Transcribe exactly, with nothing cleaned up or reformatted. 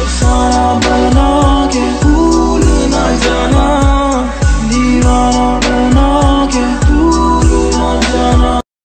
takes on all